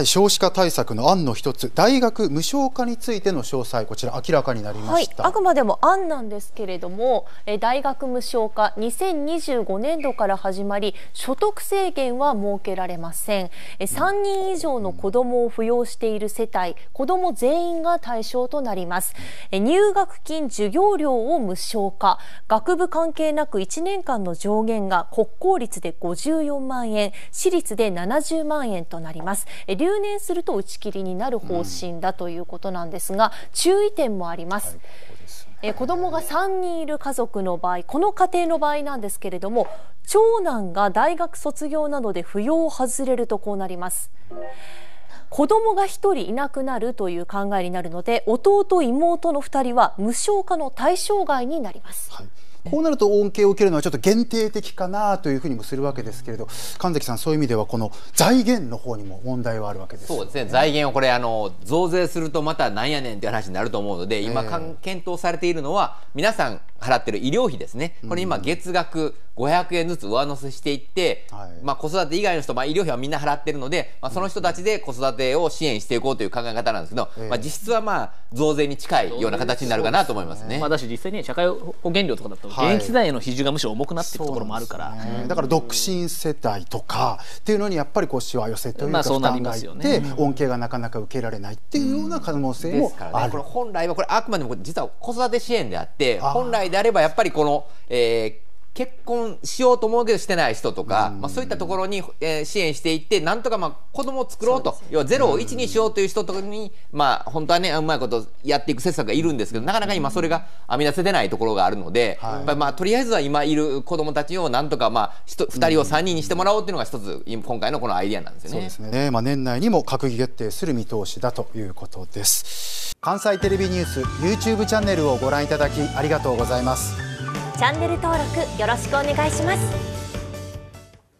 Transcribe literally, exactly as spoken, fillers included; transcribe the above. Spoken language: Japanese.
はい、少子化対策の案の一つ、大学無償化についての詳細、こちら明らかになりました。はい、あくまでも案なんですけれども、え大学無償化にせんにじゅうごねんどから始まり、所得制限は設けられません。えさんにん以上の子どもを扶養している世帯、子ども全員が対象となります。え入学金、授業料を無償化、学部関係なくいちねんかんの上限が国公立でごじゅうよんまんえん、私立でななじゅうまんえんとなります。留年すると打ち切りになる方針だということなんですが、うん、注意点もあります。はいえ子どもがさんにんいる家族の場合、この家庭の場合なんですけれども、長男が大学卒業などで扶養を外れるとこうなります。子供がひとりいなくなるという考えになるので、弟妹のふたりは無償化の対象外になります。はい、こうなると恩恵を受けるのはちょっと限定的かなというふうにもするわけですけれど、神崎さん、そういう意味ではこの財源の方にも問題はあるわけですよね。そうですね、財源をこれあの増税するとまたなんやねんという話になると思うので、今、えー、検討されているのは皆さん払っている医療費ですね。これ今月額ごひゃくえんずつ上乗せしていって、うん、まあ子育て以外の人、まあ、医療費はみんな払っているので、まあ、その人たちで子育てを支援していこうという考え方なんですけど、えー、まあ実質はまあ増税に近いような形になるかなと思いますね。まあだし実際に社会保険料とかだと現役世代への比重がむしろ重くなっているところもあるから、ね、だから独身世帯とかっていうのにやっぱりこうしわ寄せというか負担がいて、恩恵がなかなか受けられないっていうような可能性もある。本来はこれあくまでも実は子育て支援であって、本来であればやっぱりこの、えー結婚しようと思うけどしてない人とか、まあ、そういったところに、えー、支援していって、なんとかまあ子供を作ろうと、要はゼロをいちにしようという人とかに、まあ、本当はねうまいことやっていく施策がいるんですけど、なかなか今それが編み出せてないところがあるので、はい、やっぱりまあとりあえずは今いる子供たちをなんとかまあふたりをさんにんにしてもらおうというのが一つ今回のこのアイディアなんですよね。そうですね、まあ、年内にも閣議決定する見通しだということです。関西テレビニュース ユーチューブ チャンネルをご覧いただきありがとうございます。チャンネル登録よろしくお願いします。